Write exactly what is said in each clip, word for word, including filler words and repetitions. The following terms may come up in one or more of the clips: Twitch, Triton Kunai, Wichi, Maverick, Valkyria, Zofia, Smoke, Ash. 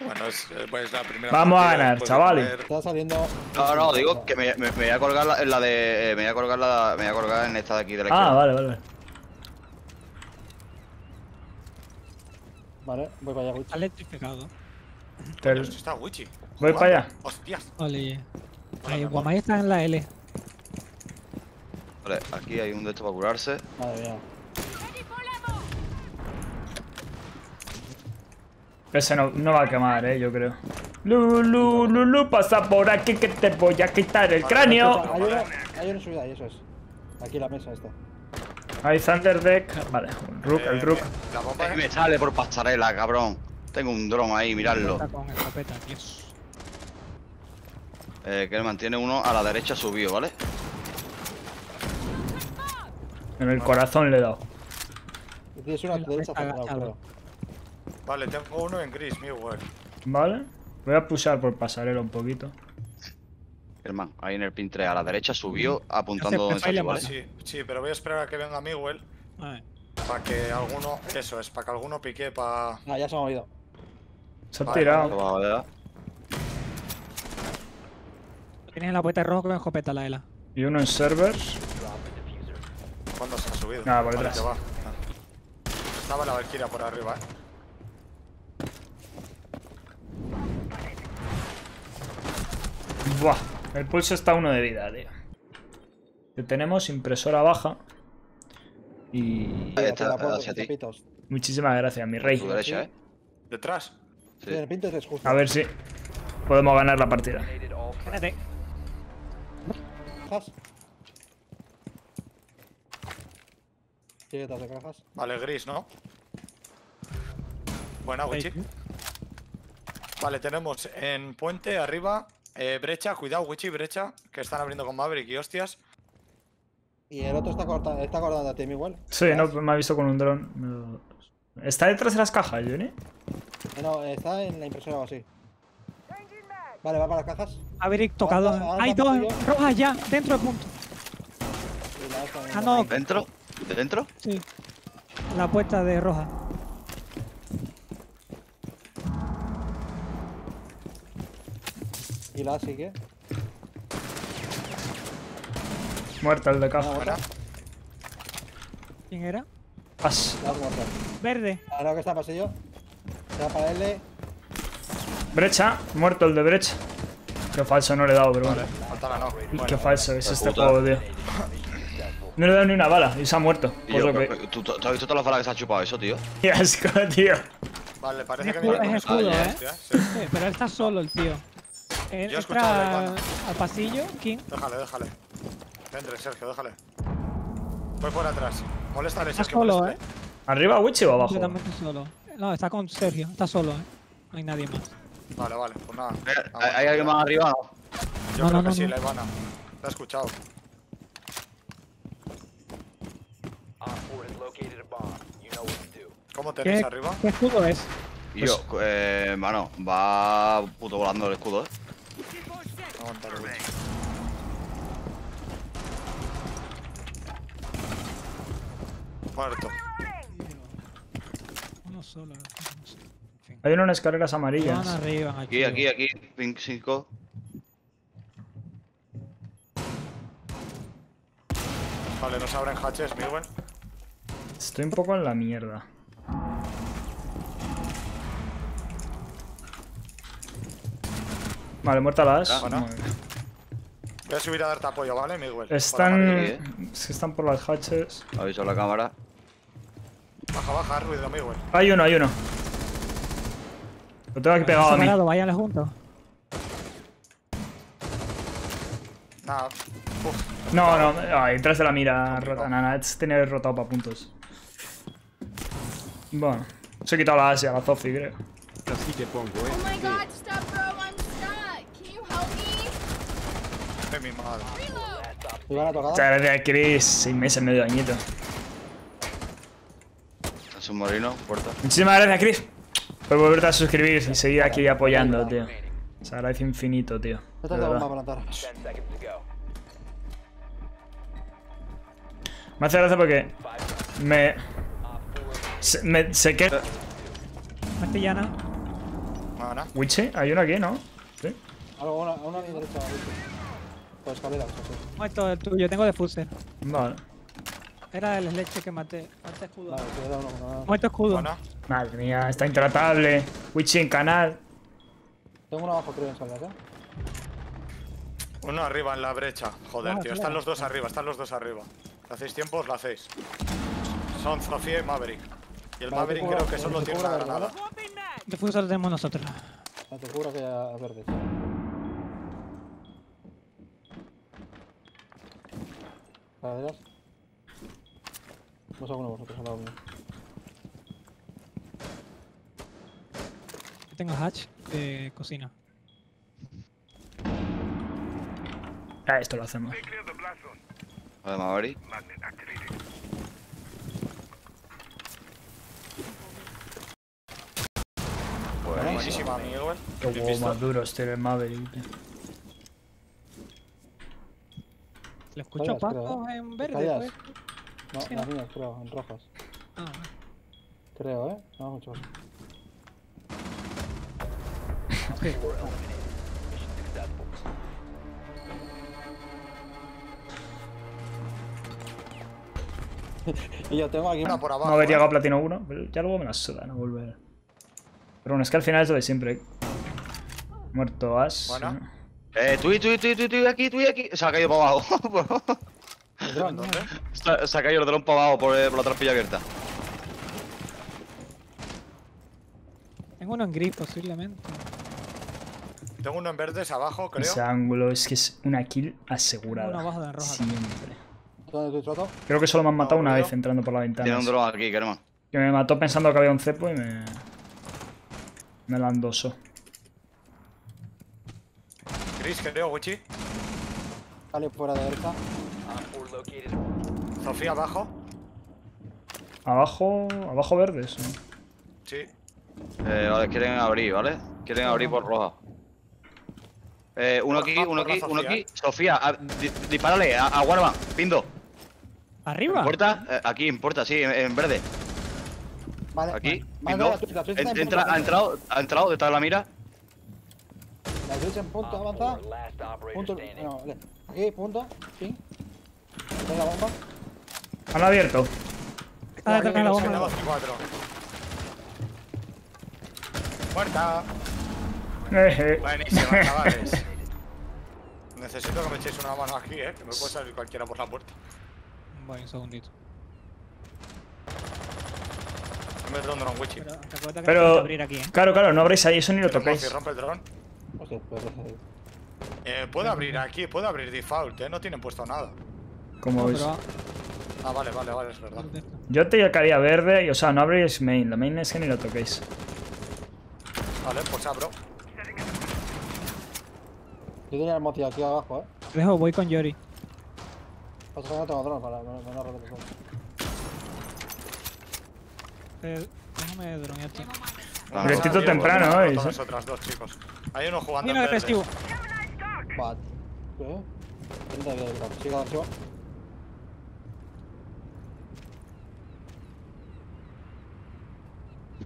Bueno, es, es la primera. Vamos a ganar, chavales. Poder... Está saliendo. No, no, digo que me, me, me voy a colgar la, la de. Me voy a colgar la. Me voy a colgar en esta de aquí de la izquierda. Ah, vale, vale. Vale, voy para allá, Wichi. Está electrificado. Pero está Wichi. Voy para allá. Hostias. Ole. Guamay está en la L. Vale, aquí hay un de estos para curarse. Madre mía. Ese no, no va a quemar, eh, yo creo. Lulu, Lulu, pasa por aquí que te voy a quitar el cráneo. Hay una, hay una subida ahí, eso es. Aquí la mesa está. Hay Thunder Deck. Vale, un Rook, el Rook. La bomba me sale por pasarela, cabrón. Tengo un dron ahí, miradlo. Eh, que le mantiene uno a la derecha subido, ¿vale? En el corazón le he dado. Es una derecha cerrada. Vale, tengo uno en gris, mi web. Vale, voy a pulsar por pasarela un poquito. Herman, ahí en el pin tres a la derecha subió apuntando donde salió, ¿vale? Sí, sí, pero voy a esperar a que venga Miguel. Para que alguno. Eso es, para que alguno pique para. No, ya se han movido. Se han tirado. Tienes en la puerta roja con escopeta la Ela. Y uno en servers. ¿Cuándo se ha subido? Nada, por detrás. Estaba la Valkyria por arriba, eh. Buah, el pulso está a uno de vida, tío. Tenemos impresora baja. Y... Ahí está, hacia ti. Muchísimas gracias, mi rey. Derecha, ¿eh? ¿Detrás? Sí. A ver si podemos ganar la partida. Espérate. ¿Cajas? ¿Quieres de cajas? Vale, gris, ¿no? Buena, Wichi. Vale, tenemos en puente, arriba... Eh, brecha, cuidado, Wichi, brecha, que están abriendo con Maverick y hostias. Y el otro está cortando, está cortando a ti igual. Sí, no, me ha visto con un dron. ¿Está detrás de las cajas, Johnny? No, está en la impresora o así. Vale, va para las cajas. Maverick tocado. Ahora, ahora hay dos rojas ya, dentro de punto. Ah, no. ¿Dentro? ¿De dentro? Sí. La puerta de roja. Y la sigue. Muerta el de caja. ¿Quién era? As. Verde. Ahora que está pasillo. Está para L. Brecha. Muerto el de brecha. Qué falso, no le he dado, pero vale. Bueno. Qué bueno, falso es este juego, tío. No le he dado ni una bala y se ha muerto. Tío, por lo que... ¿tú, ¿Tú has visto todas las balas que se ha chupado eso, tío? Qué asco, tío. Vale, parece es que es escudo, ¿eh? Hostia, sí. Sí, pero él está solo, el tío. Eh, yo he escuchado al pasillo, ¿quién? Déjale, déjale. Entre, Sergio, déjale. Voy por atrás. Moléstale, Sergio. Está solo, ¿eh? ¿Arriba Wichi o abajo? Completamente solo. No, está con Sergio, está solo, ¿eh? No hay nadie más. Vale, vale, pues nada. ¿Hay alguien más arriba? Yo no, creo no, que no, sí, no. La Ivana. La he escuchado. ¿Cómo tenéis arriba? ¿Qué escudo es? Yo, eh, mano, va puto volando el escudo, eh. Muerto. Uno solo. Hay unas escaleras amarillas. Arriba, aquí, aquí, aquí. Pink cinco. Vale, no se abren hatches, mi buen. Estoy un poco en la mierda. Vale, muerta la Ash. Bueno. Voy a subir a darte apoyo, ¿vale, Miguel? Están... Es que están por las hatches. Aviso a la cámara. Baja, baja, ruido, Miguel. Hay uno, hay uno. Lo tengo aquí pegado a mí. Váyanle juntos. Nada. No, no. Ay, detrás de la mira rota. Nada, tenía rotado para puntos. Bueno. Se he quitado la Ash y a la Zofi, creo. Así que pongo, eh. Oh my god, stop, bro. Mi madre. Muchas gracias, Chris. Seis meses, medio dañito. Es un morino, puerta. Muchísimas gracias, Chris, por volverte a suscribir y seguir aquí apoyando, tío. Se agradece infinito, tío. Me hace gracia porque me... Se, me, se queda... Castellana. Ahora. Witche, hay una aquí, ¿no? Sí. Ahora, una, una a mi derecha. Por escaleras, así. Esto es tuyo, tengo de Fuser. Vale. Era el Leche que maté. Maté escudo. Vale, era uno, uno, uno. Muerto escudo. Bueno. Madre mía, está intratable. Witche en canal. Tengo uno abajo, creo, en saldas, ¿eh? Uno arriba en la brecha. Joder, ah, tío. Claro. Están los dos arriba, están los dos arriba. Si hacéis tiempo, os lo hacéis. Son Zofia y Maverick. Y el Maverick cura, creo que solo tiene una granada. De fuego solo tenemos nosotros. No te juro que a verde. ¿A ver? Vamos a uno vosotros, al lado mío. Tengo hatch de cocina. Ah, esto lo hacemos. Vale, Maverick. Buenísimo, amigo. Qué huevo más duro este el Maverick. ¿Le escucho Paco en verde? No, sí, no, las mías, creo, en rojas. Ah. Creo, eh. No, mucho. Okay. Y yo tengo aquí una por abajo. No haber llegado a platino uno, pero ya luego me la suda, no volver. Pero bueno, es que al final es lo de siempre. Muerto Ash. Bueno. Eh, tú y tú y tú y tú aquí, tú y aquí. Se ha caído para abajo. ¿El dron? ¿Dónde? Se, se ha caído el dron para abajo por, por la trampilla abierta. Tengo uno en gris posiblemente. Tengo uno en verdes abajo, creo. Ese ángulo es que es una kill asegurada. Uno abajo de roja. Siempre. ¿Dónde te trato? Creo que solo me han matado una vez entrando por la ventana. Tiene un dron aquí, Kerman. Que me mató pensando que había un cepo y me... Me la andoso. Chris, creo, Gucci. Dale fuera de derecha. Sofía, abajo. Abajo. Abajo verdes. ¿No? Sí. Eh, vale, quieren abrir, ¿vale? Quieren abrir por roja. Eh, uno aquí, uno aquí, uno aquí. Sofía, a, di, dispárale a, a Warman, Pindo. ¿Arriba? ¿En puerta? Eh, aquí, en puerta, sí, en, en verde. Vale, aquí, vale, no, la, la en, entra, ha entrado, ha entrado, detrás de la mira. La derecha en punto, avanza. Punto, no, aquí, punto, sí. Tengo la bomba. Han abierto. Está detrás de la bomba. dos cuatro. Muerta. Buenísima, chavales. Necesito que me echéis una mano aquí, eh, que me puede salir cualquiera por la puerta. Vale, un segundito. El dron, dron, Wichi. Pero, pero abrir aquí, ¿eh? Claro, claro, no abréis ahí, eso ni lo toquéis. Rompe el dron. Eh, puedo abrir aquí, puedo abrir default, eh, no tienen puesto nada. ¿Cómo no, veis? Pero... Ah, vale, vale, vale, es verdad. Yo te caía verde y, o sea, no abréis main, la main es que ni lo toquéis. Vale, pues abro. Yo tenía el moti aquí abajo, eh. Dejo, voy con Yori. Pues no tengo dron para no romper. Déjame dronear, tío. Restito temprano, ¿eh? Otras dos, chicos. Hay uno jugando. Mira, festivo. What? ¿Qué? treinta de vida, sigo, sigo.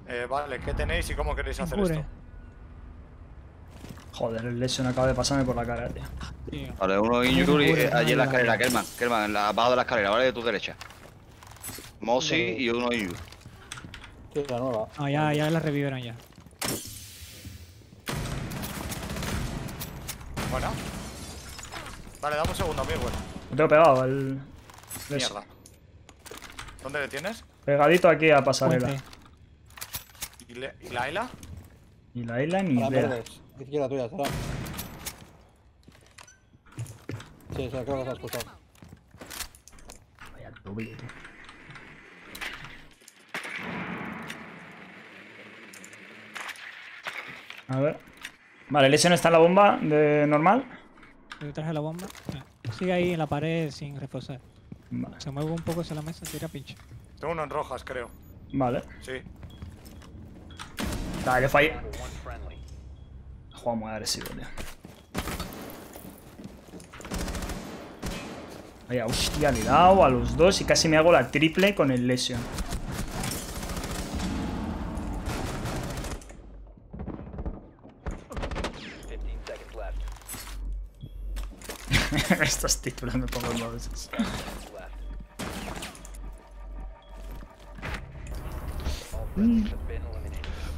Eh, vale, ¿qué tenéis y cómo queréis hacer esto? Joder, el Lesion acaba de pasarme por la cara, tío. Vale, uno en Yuri, allí en la escalera, Kerman. Kerman, abajo de la escalera, ¿vale? De tu derecha. Mosi y uno en Yuri. La nueva. No, ya, ya la revivieron ya. Bueno. Vale, dame un segundo, amigo. Me tengo pegado al... Mierda. ¿Dónde le tienes? Pegadito aquí a pasarela. ¿Y, le... ¿Y la Ayla? Y la Ayla ni idea. Izquierda tuya, será. Sí, se acaba de escuchar. Vaya doble, tío. A ver. Vale, el Lesion está en la bomba de normal. Detrás de la bomba. Sigue ahí en la pared sin reforzar. Vale. Se mueve un poco hacia la mesa, tira pinche. Tengo uno en rojas, creo. Vale. Sí. Dale, fallé. Ha jugado muy agresivo, tío. Vaya, hostia, le he dado a los dos y casi me hago la triple con el Lesion. Estos títulos me pongo dos veces.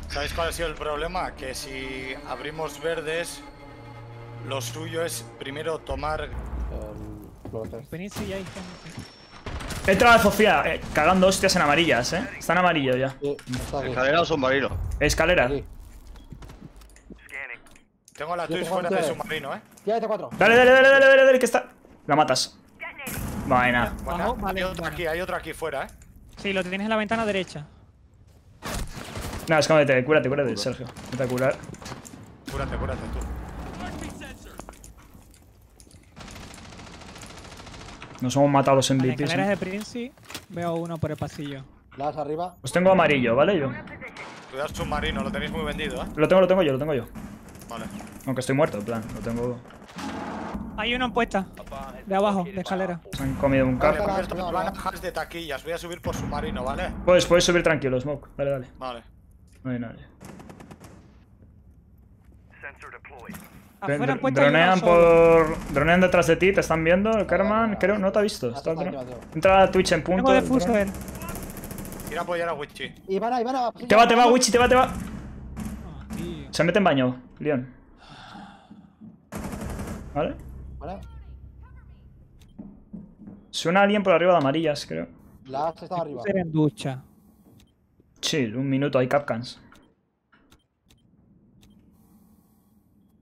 ¿Sabéis cuál ha sido el problema? Que si abrimos verdes, lo suyo es primero tomar. He entrado a Zofia, eh, cagando hostias en amarillas, eh. Están amarillo ya. ¿Escalera o submarino? Escalera. Sí. Tengo la Twitch fuera de submarino, eh. Ya, T cuatro. Dale, dale, dale, dale, dale, dale, que está. La matas. Vaina. Bueno, vale, hay otro aquí, hay otro aquí fuera, eh. Sí, lo tienes en la ventana derecha. No, escóndete, cúrate, cúrate, Sergio. Vete a curar. Cúrate, cúrate tú. Nos hemos matado los M V Ps. En escaleras de Prince veo uno por el pasillo. Las arriba. Os tengo amarillo, ¿vale? Yo. Cuidado submarino, lo tenéis muy vendido, ¿eh? Lo tengo, lo tengo yo, lo tengo yo. Vale. Aunque estoy muerto, en plan, lo tengo. Hay uno en puesta. De abajo, de escalera. Se han comido un carro. Vale, estos van hash de taquillas, voy a subir por submarino, ¿vale? Puedes, puedes subir tranquilo, Smoke. Dale, dale. Vale. No hay nadie. Dr dronean por. Dronean detrás de ti, te están viendo. El Carman, creo, no te ha visto. Está entra a Twitch en punto. Quiero apoyar a Wichi. Y van a, y van a. Te va, te va, Wichi, te va, te va. Oh, se mete en baño, León. ¿Vale? Vale. Suena alguien por arriba de amarillas, creo. La Ash estaba arriba. En ducha. Chill, un minuto, hay capcans.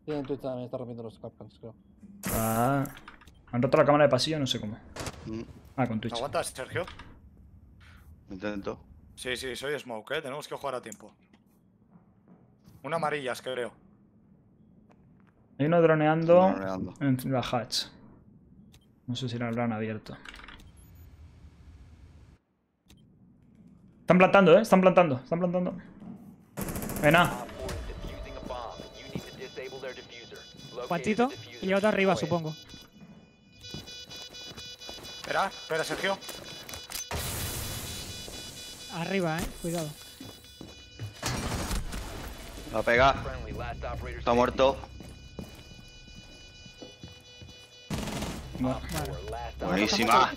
Sí, en Twitch también está rompiendo los capcans, creo. Ah, han roto la cámara de pasillo, no sé cómo. Ah, con Twitch. ¿Aguantas, Sergio? Intento. Sí, sí, soy Smoke, eh. Tenemos que jugar a tiempo. Una amarillas, creo. Hay uno droneando, droneando en la hatch. No sé si la habrán abierto. Están plantando, eh. Están plantando, están plantando. Ven a. Patito y otro arriba, supongo. Espera, espera, Sergio. Arriba, eh. Cuidado. La pega. Está muerto. No. Vale. Buenísima.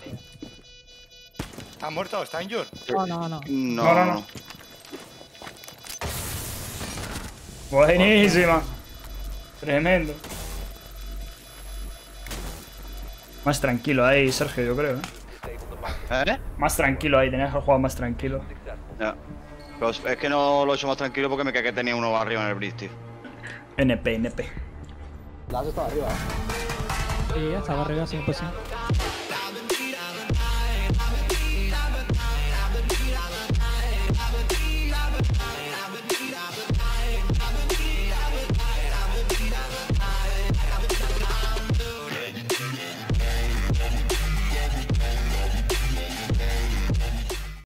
¿Está muerto? ¿Está injured? No, no, no. No, no, no. Buenísima. Tremendo. Más tranquilo ahí, Sergio, yo creo, ¿eh? ¿Eh? Más tranquilo ahí, tenías que jugar más tranquilo. Ya. Pero es que no lo he hecho más tranquilo porque me cagué que tenía uno arriba en el bridge, tío. N P, N P. La has estado arriba, ¿eh? Sí, estaba arriba, sí, pues sí.